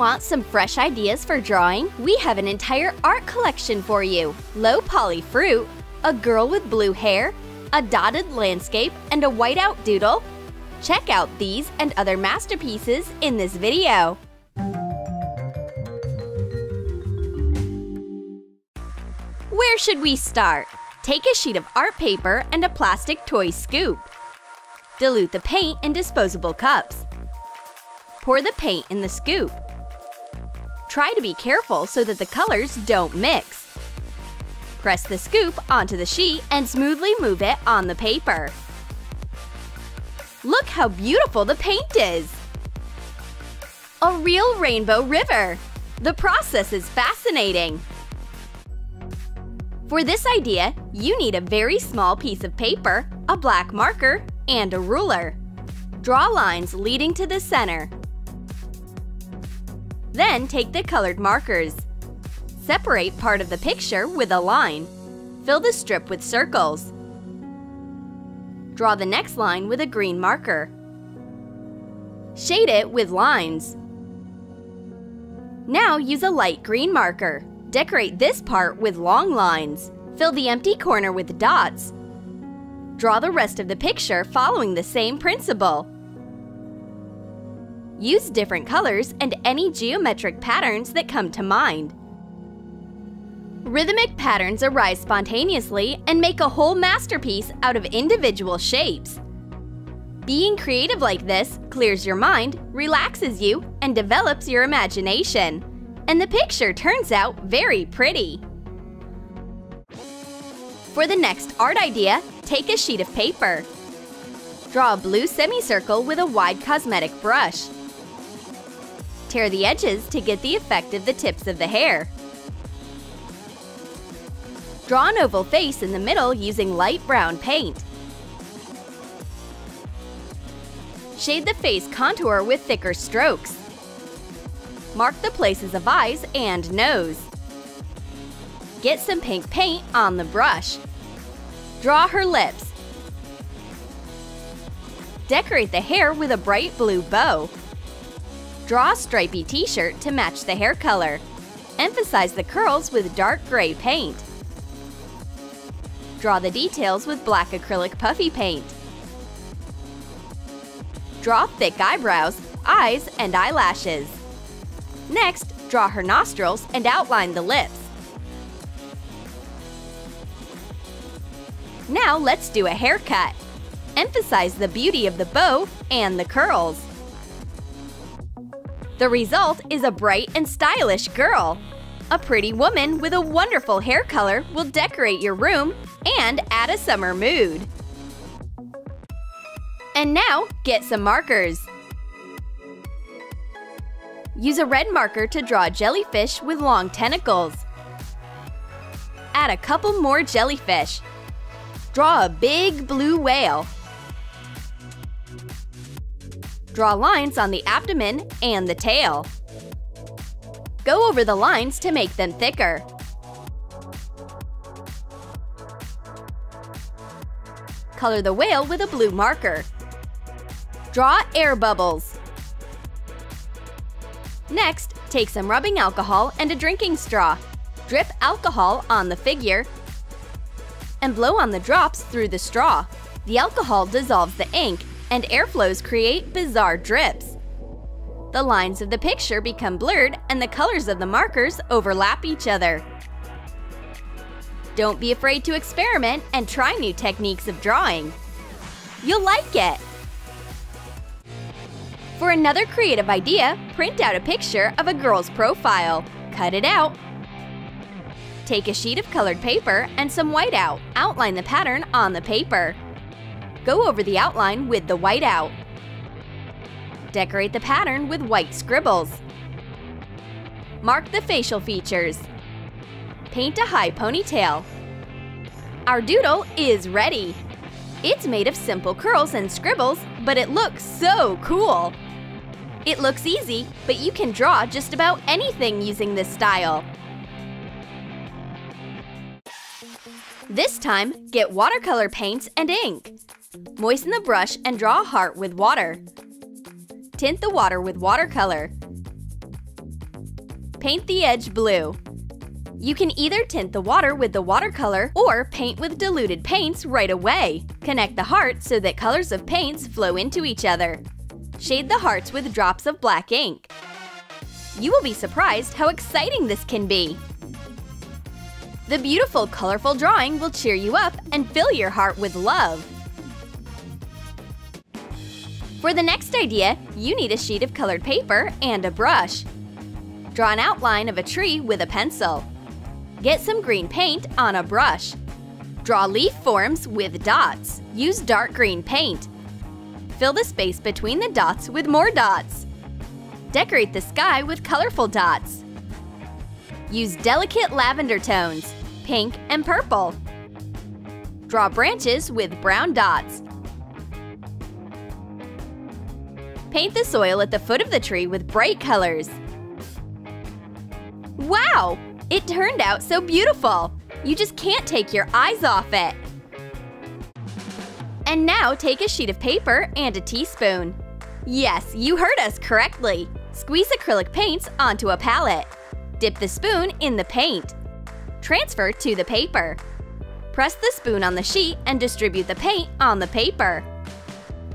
want some fresh ideas for drawing? We have an entire art collection for you! Low poly fruit, a girl with blue hair, a dotted landscape, and a whiteout doodle. Check out these and other masterpieces in this video! Where should we start? Take a sheet of art paper and a plastic toy scoop. Dilute the paint in disposable cups. Pour the paint in the scoop. Try to be careful so that the colors don't mix. Press the scoop onto the sheet and smoothly move it on the paper. Look how beautiful the paint is! A real rainbow river! The process is fascinating! For this idea, you need a very small piece of paper, a black marker, and a ruler. Draw lines leading to the center. Then take the colored markers. Separate part of the picture with a line. Fill the strip with circles. Draw the next line with a green marker. Shade it with lines. Now use a light green marker. Decorate this part with long lines. Fill the empty corner with dots. Draw the rest of the picture following the same principle. Use different colors and any geometric patterns that come to mind. Rhythmic patterns arise spontaneously and make a whole masterpiece out of individual shapes. Being creative like this clears your mind, relaxes you, and develops your imagination. And the picture turns out very pretty. For the next art idea, take a sheet of paper. Draw a blue semicircle with a wide cosmetic brush. Tear the edges to get the effect of the tips of the hair. Draw an oval face in the middle using light brown paint. Shade the face contour with thicker strokes. Mark the places of eyes and nose. Get some pink paint on the brush. Draw her lips. Decorate the hair with a bright blue bow. Draw a stripy t-shirt to match the hair color. Emphasize the curls with dark gray paint. Draw the details with black acrylic puffy paint. Draw thick eyebrows, eyes, and eyelashes. Next, draw her nostrils and outline the lips. Now let's do a haircut. Emphasize the beauty of the bow and the curls. The result is a bright and stylish girl. A pretty woman with a wonderful hair color will decorate your room and add a summer mood. And now, get some markers. Use a red marker to draw a jellyfish with long tentacles. Add a couple more jellyfish. Draw a big blue whale. Draw lines on the abdomen and the tail. Go over the lines to make them thicker. Color the whale with a blue marker. Draw air bubbles. Next, take some rubbing alcohol and a drinking straw. Drip alcohol on the figure and blow on the drops through the straw. The alcohol dissolves the ink, and airflows create bizarre drips. The lines of the picture become blurred and the colors of the markers overlap each other. Don't be afraid to experiment and try new techniques of drawing. You'll like it! For another creative idea, print out a picture of a girl's profile. Cut it out. Take a sheet of colored paper and some whiteout. Outline the pattern on the paper. Go over the outline with the whiteout. Decorate the pattern with white scribbles. Mark the facial features. Paint a high ponytail. Our doodle is ready! It's made of simple curls and scribbles, but it looks so cool! It looks easy, but you can draw just about anything using this style. This time, get watercolor paints and ink. Moisten the brush and draw a heart with water. Tint the water with watercolor. Paint the edge blue. You can either tint the water with the watercolor or paint with diluted paints right away. Connect the heart so that colors of paints flow into each other. Shade the hearts with drops of black ink. You will be surprised how exciting this can be! The beautiful, colorful drawing will cheer you up and fill your heart with love! For the next idea, you need a sheet of colored paper and a brush. Draw an outline of a tree with a pencil. Get some green paint on a brush. Draw leaf forms with dots. Use dark green paint. Fill the space between the dots with more dots. Decorate the sky with colorful dots. Use delicate lavender tones, pink and purple. Draw branches with brown dots. Paint the soil at the foot of the tree with bright colors. Wow! It turned out so beautiful! You just can't take your eyes off it! And now take a sheet of paper and a teaspoon. Yes, you heard us correctly! Squeeze acrylic paints onto a palette. Dip the spoon in the paint. Transfer to the paper. Press the spoon on the sheet and distribute the paint on the paper.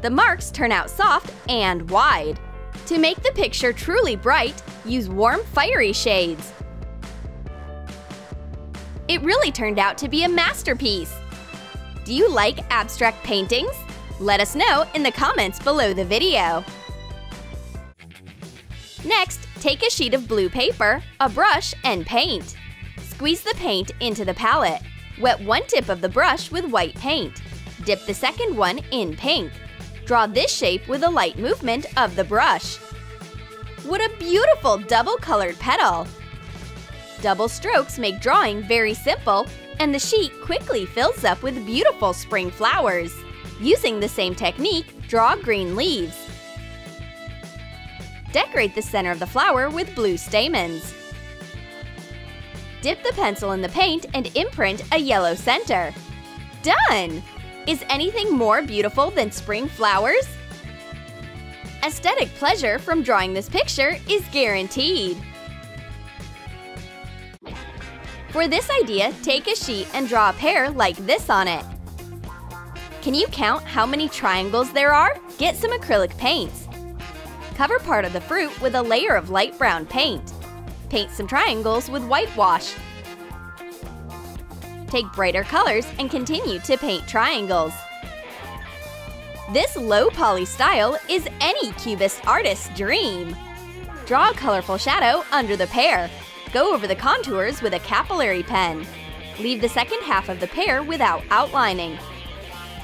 The marks turn out soft and wide. To make the picture truly bright, use warm, fiery shades. It really turned out to be a masterpiece! Do you like abstract paintings? Let us know in the comments below the video! Next, take a sheet of blue paper, a brush, and paint. Squeeze the paint into the palette. Wet one tip of the brush with white paint. Dip the second one in pink. Draw this shape with a light movement of the brush. What a beautiful double-colored petal! Double strokes make drawing very simple, and the sheet quickly fills up with beautiful spring flowers. Using the same technique, draw green leaves. Decorate the center of the flower with blue stamens. Dip the pencil in the paint and imprint a yellow center. Done! Is anything more beautiful than spring flowers? Aesthetic pleasure from drawing this picture is guaranteed! For this idea, take a sheet and draw a pear like this on it. Can you count how many triangles there are? Get some acrylic paints. Cover part of the fruit with a layer of light brown paint. Paint some triangles with whitewash. Take brighter colors and continue to paint triangles. This low-poly style is any cubist artist's dream! Draw a colorful shadow under the pear. Go over the contours with a capillary pen. Leave the second half of the pear without outlining.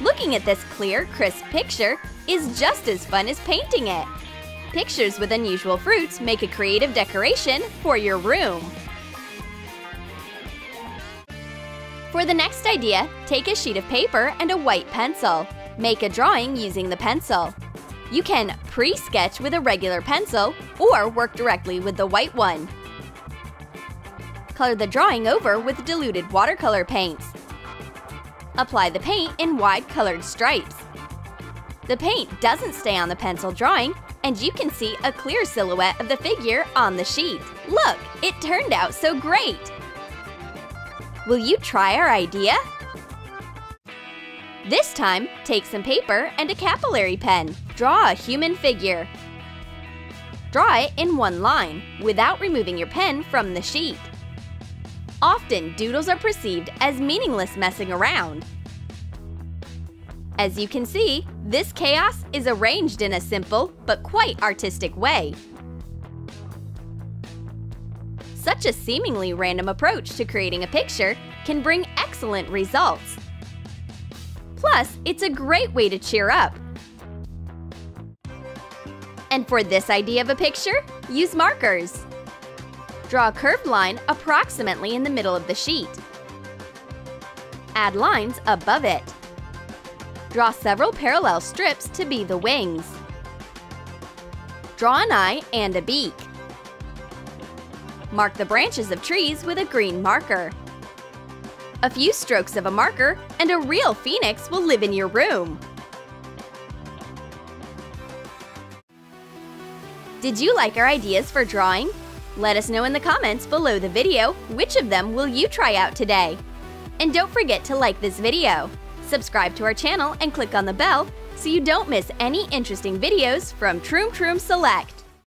Looking at this clear, crisp picture is just as fun as painting it! Pictures with unusual fruits make a creative decoration for your room. For the next idea, take a sheet of paper and a white pencil. Make a drawing using the pencil. You can pre-sketch with a regular pencil or work directly with the white one. Color the drawing over with diluted watercolor paints. Apply the paint in wide colored stripes. The paint doesn't stay on the pencil drawing, and you can see a clear silhouette of the figure on the sheet. Look, it turned out so great! Will you try our idea? This time, take some paper and a capillary pen. Draw a human figure. Draw it in one line, without removing your pen from the sheet. Often, doodles are perceived as meaningless messing around. As you can see, this chaos is arranged in a simple but quite artistic way. Such a seemingly random approach to creating a picture can bring excellent results. Plus, it's a great way to cheer up. And for this idea of a picture, use markers. Draw a curved line approximately in the middle of the sheet. Add lines above it. Draw several parallel strips to be the wings. Draw an eye and a beak. Mark the branches of trees with a green marker. A few strokes of a marker and a real phoenix will live in your room. Did you like our ideas for drawing? Let us know in the comments below the video which of them will you try out today. And don't forget to like this video, subscribe to our channel and click on the bell so you don't miss any interesting videos from Troom Troom Select.